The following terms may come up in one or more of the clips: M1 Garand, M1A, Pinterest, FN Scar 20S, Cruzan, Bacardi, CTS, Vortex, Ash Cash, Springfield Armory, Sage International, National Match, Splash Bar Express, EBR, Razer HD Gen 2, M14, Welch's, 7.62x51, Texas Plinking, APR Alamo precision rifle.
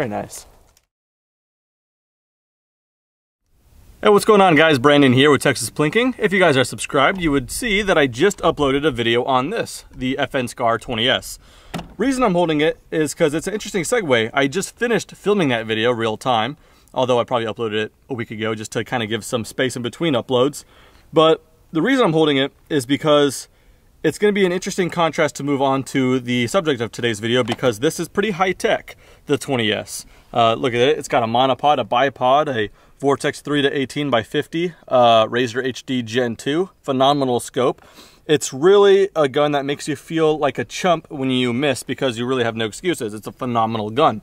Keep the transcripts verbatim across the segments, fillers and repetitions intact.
Very nice. Hey, what's going on, guys? Brandon here with Texas Plinking. If you guys are subscribed, you would see that I just uploaded a video on this, the F N Scar twenty S. Reason I'm holding it is because it's an interesting segue. I just finished filming that video real time, although I probably uploaded it a week ago just to kind of give some space in between uploads. But the reason I'm holding it is because it's going to be an interesting contrast to move on to the subject of today's video, because this is pretty high-tech, the twenty S. Uh, look at it. It's got a monopod, a bipod, a Vortex three to eighteen by fifty, uh, Razer H D Gen two, phenomenal scope. It's really a gun that makes you feel like a chump when you miss, because you really have no excuses. It's a phenomenal gun.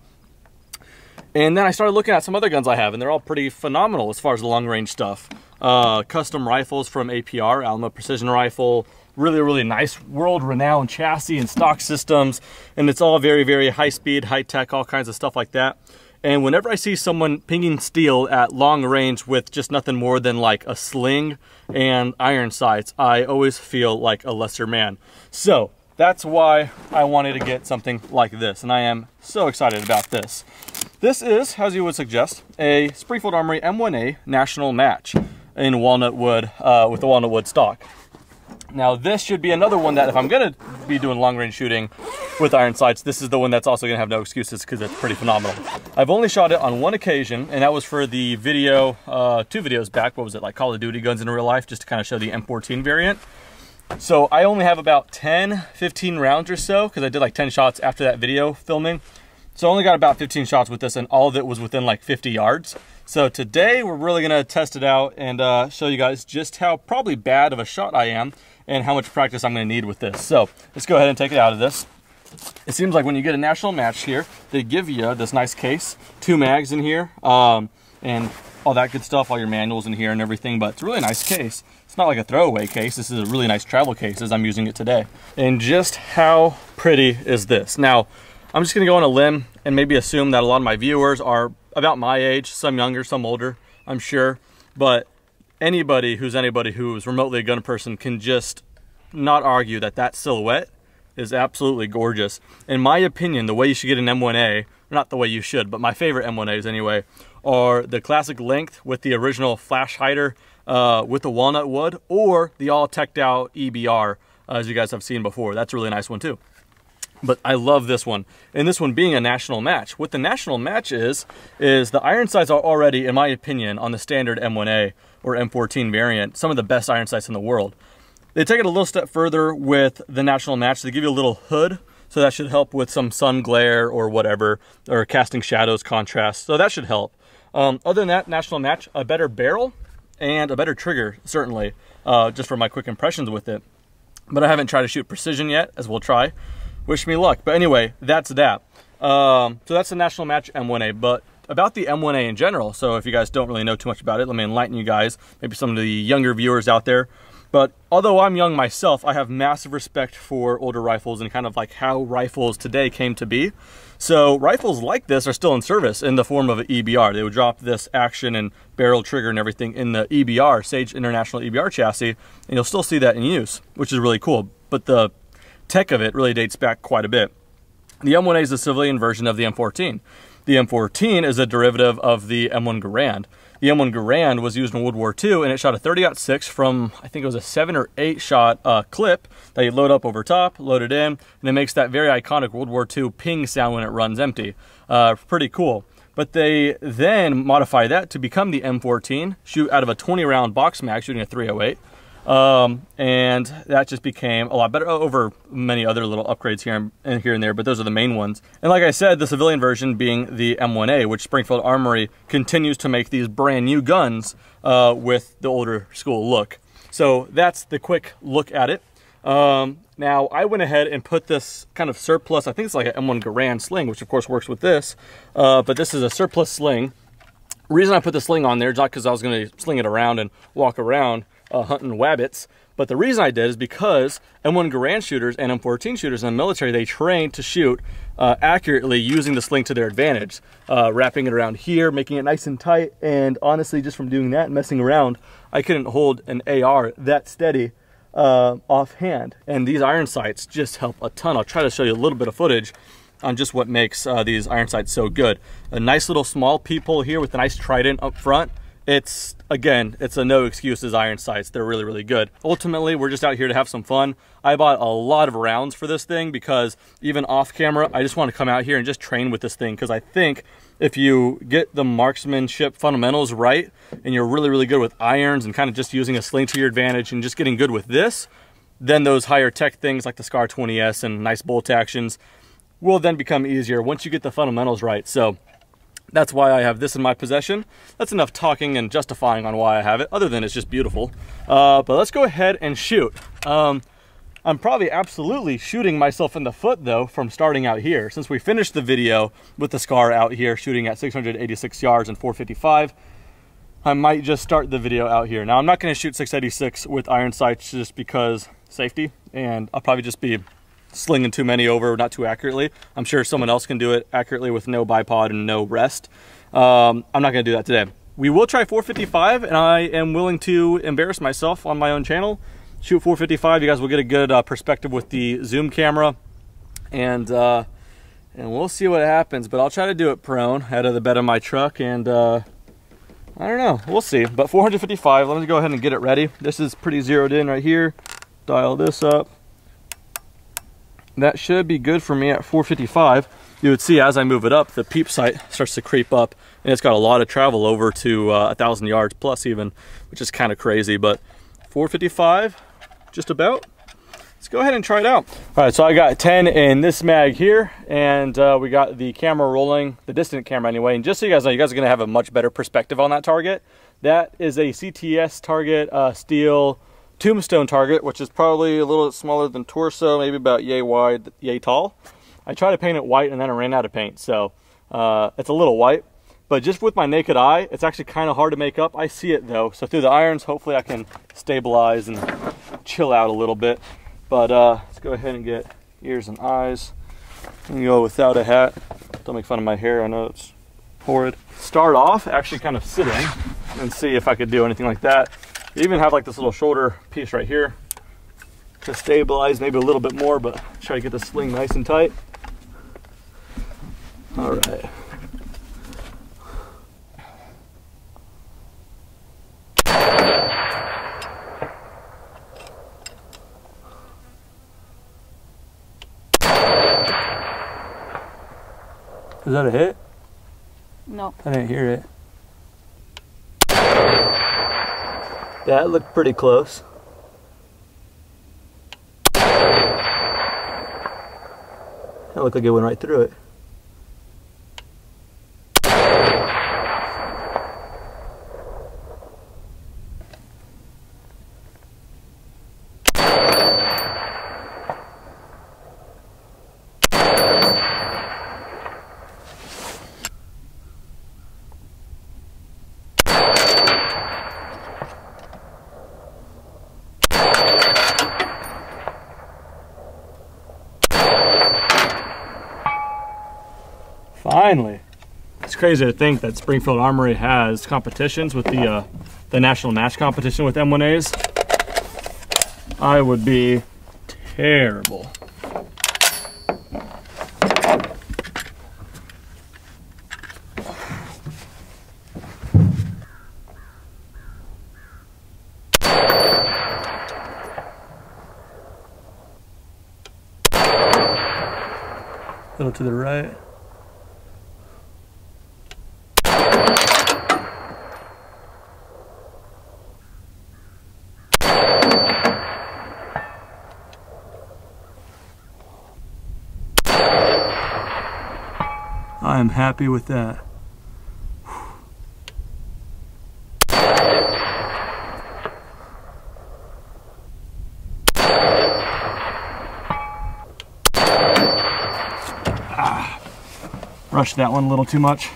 And then I started looking at some other guns I have, and they're all pretty phenomenal as far as the long range stuff. Uh, custom rifles from A P R, Alamo Precision Rifle, really, really nice world renowned chassis and stock systems. And it's all very, very high speed, high tech, all kinds of stuff like that. And whenever I see someone pinging steel at long range with just nothing more than like a sling and iron sights, I always feel like a lesser man. So that's why I wanted to get something like this. And I am so excited about this. This is, as you would suggest, a Springfield Armory M one A National Match in walnut wood uh, with the walnut wood stock. Now this should be another one that if I'm gonna be doing long range shooting with iron sights, this is the one that's also gonna have no excuses, because it's pretty phenomenal. I've only shot it on one occasion, and that was for the video, uh, two videos back, what was it, like Call of Duty guns in real life, just to kind of show the M fourteen variant. So I only have about ten, fifteen rounds or so, because I did like ten shots after that video filming. So I only got about fifteen shots with this, and all of it was within like fifty yards. So today we're really gonna test it out and uh, show you guys just how probably bad of a shot I am and how much practice I'm gonna need with this. So let's go ahead and take it out of this. It seems like when you get a national match here, they give you this nice case, two mags in here, um, and all that good stuff, all your manuals in here and everything, but it's a really nice case. It's not like a throwaway case. This is a really nice travel case as I'm using it today. And just how pretty is this? Now, I'm just gonna go on a limb and maybe assume that a lot of my viewers are about my age, some younger, some older, I'm sure. But anybody who's anybody who is remotely a gun person can just not argue that that silhouette is absolutely gorgeous. In my opinion, the way you should get an M one A, not the way you should, but my favorite M one As anyway, are the classic length with the original flash hider uh, with the walnut wood, or the all teched out E B R, uh, as you guys have seen before. That's a really nice one too. But I love this one, and this one being a national match. What the national match is, is the iron sights are already, in my opinion, on the standard M one A or M fourteen variant, some of the best iron sights in the world. They take it a little step further with the national match. They give you a little hood, so that should help with some sun glare or whatever, or casting shadows, contrast, so that should help. Um, other than that, national match, a better barrel and a better trigger, certainly, uh, just for my quick impressions with it. But I haven't tried to shoot precision yet, as we'll try. Wish me luck. But anyway, that's that. Um, so that's the National Match M one A. But about the M one A in general, so if you guys don't really know too much about it, let me enlighten you guys, maybe some of the younger viewers out there. But although I'm young myself, I have massive respect for older rifles and kind of like how rifles today came to be. So rifles like this are still in service in the form of an E B R. They would drop this action and barrel trigger and everything in the E B R, Sage International E B R chassis, and you'll still see that in use, which is really cool. But the tech of it really dates back quite a bit. The M one A is the civilian version of the M fourteen. The M fourteen is a derivative of the M one Garand. The M one Garand was used in World War Two, and it shot a thirty aught six from, I think it was a seven or eight shot uh, clip that you load up over top, load it in, and it makes that very iconic World War Two ping sound when it runs empty. Uh, pretty cool. But they then modify that to become the M fourteen, shoot out of a twenty round box mag, shooting a three oh eight. Um, and that just became a lot better over many other little upgrades here and here and there, but those are the main ones. And like I said, the civilian version being the M one A, which Springfield Armory continues to make these brand new guns, uh, with the older school look. So that's the quick look at it. Um, now I went ahead and put this kind of surplus, I think it's like an M one Garand sling, which of course works with this, uh, but this is a surplus sling. Reason I put the sling on there is not because I was going to sling it around and walk around Uh, hunting wabbits, but the reason I did is because M one Garand shooters and M fourteen shooters in the military, they train to shoot uh, accurately using the sling to their advantage, uh, wrapping it around here, making it nice and tight. And honestly, just from doing that and messing around, I couldn't hold an A R that steady uh, offhand, and these iron sights just help a ton. I'll try to show you a little bit of footage on just what makes uh, these Ironsides so good. A nice little small peephole here with a nice trident up front. It's, again, it's a no excuses Ironsides. They're really, really good. Ultimately, we're just out here to have some fun. I bought a lot of rounds for this thing because even off camera, I just want to come out here and just train with this thing, because I think if you get the marksmanship fundamentals right and you're really, really good with irons and kind of just using a sling to your advantage and just getting good with this, then those higher tech things like the Scar twenty S and nice bolt actions will then become easier once you get the fundamentals right. So that's why I have this in my possession. That's enough talking and justifying on why I have it, other than it's just beautiful. Uh, but let's go ahead and shoot. Um, I'm probably absolutely shooting myself in the foot though from starting out here, since we finished the video with the Scar out here shooting at six hundred eighty-six yards and four fifty-five. I might just start the video out here. Now I'm not gonna shoot six eighty-six with iron sights just because safety, and I'll probably just be slinging too many over, not too accurately. I'm sure someone else can do it accurately with no bipod and no rest. Um, I'm not gonna do that today. We will try four fifty-five, and I am willing to embarrass myself on my own channel. Shoot four fifty-five, you guys will get a good uh, perspective with the zoom camera, and uh, and we'll see what happens, but I'll try to do it prone out of the bed of my truck, and uh, I don't know, we'll see. But four fifty-five, let me go ahead and get it ready. This is pretty zeroed in right here. Dial this up. That should be good for me at four fifty-five. You would see as I move it up, the peep sight starts to creep up, and it's got a lot of travel over to uh, one thousand yards plus even, which is kind of crazy, but four fifty-five, just about. Let's go ahead and try it out. All right, so I got ten in this mag here, and uh, we got the camera rolling, the distant camera anyway, and just so you guys know, you guys are gonna have a much better perspective on that target. That is a C T S target, uh, steel, tombstone target, which is probably a little smaller than torso, maybe about yay wide, yay tall. I tried to paint it white and then I ran out of paint, so uh, it's a little white, but just with my naked eye, it's actually kind of hard to make up. I see it though, so through the irons, hopefully I can stabilize and chill out a little bit. But uh, let's go ahead and get ears and eyes. I'm gonna go without a hat. Don't make fun of my hair, I know it's horrid. Start off actually kind of sitting and see if I could do anything like that. They even have like this little shoulder piece right here to stabilize maybe a little bit more, but try to get the sling nice and tight. All right. Is that a hit? No. I didn't hear it. That looked pretty close. That looked like it went right through it. Finally. It's crazy to think that Springfield Armory has competitions with the uh, the national match competition with M one A's. I would be terrible. A little to the right. I'm happy with that. Ah, rushed that one a little too much.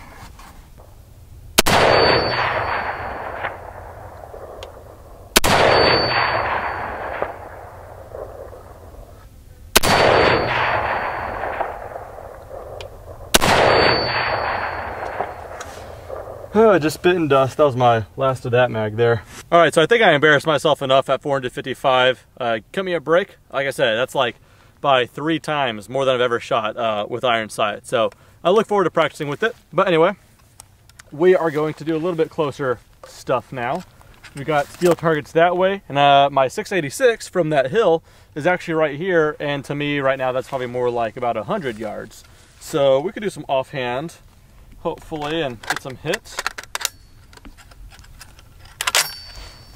Oh, just spit and dust. That was my last of that mag there. All right, so I think I embarrassed myself enough at four fifty-five. Uh, cut me a break. Like I said, that's like by three times more than I've ever shot uh, with iron sight. So I look forward to practicing with it. But anyway, we are going to do a little bit closer stuff now. We got steel targets that way, and uh, my six eighty-six from that hill is actually right here, and to me right now that's probably more like about a hundred yards. So we could do some offhand, hopefully, and get some hits.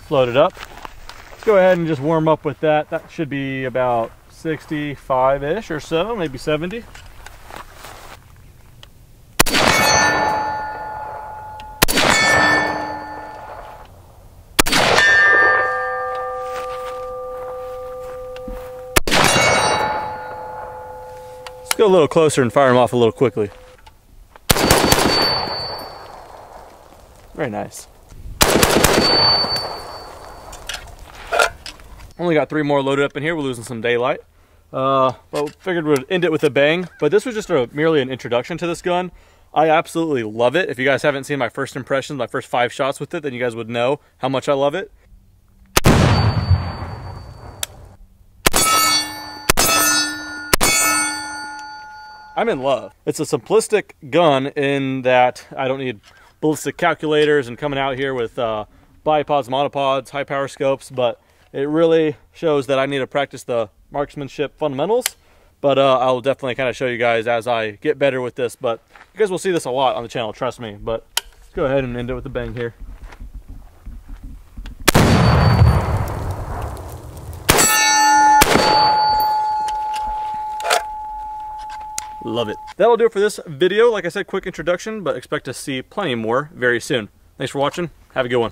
Float it up. Let's go ahead and just warm up with that. That should be about sixty-five-ish or so, maybe seventy. Let's go a little closer and fire them off a little quickly. Very nice. Only got three more loaded up in here. We're losing some daylight. Uh, but figured we'd end it with a bang. But this was just a, merely an introduction to this gun. I absolutely love it. If you guys haven't seen my first impressions, my first five shots with it, then you guys would know how much I love it. I'm in love. It's a simplistic gun in that I don't need ballistic calculators and coming out here with uh, bipods, monopods, high power scopes, but it really shows that I need to practice the marksmanship fundamentals, but uh, I'll definitely kind of show you guys as I get better with this, but you guys will see this a lot on the channel, trust me, but let's go ahead and end it with a bang here. Love it. That'll do it for this video. Like I said, quick introduction, but expect to see plenty more very soon. Thanks for watching. Have a good one.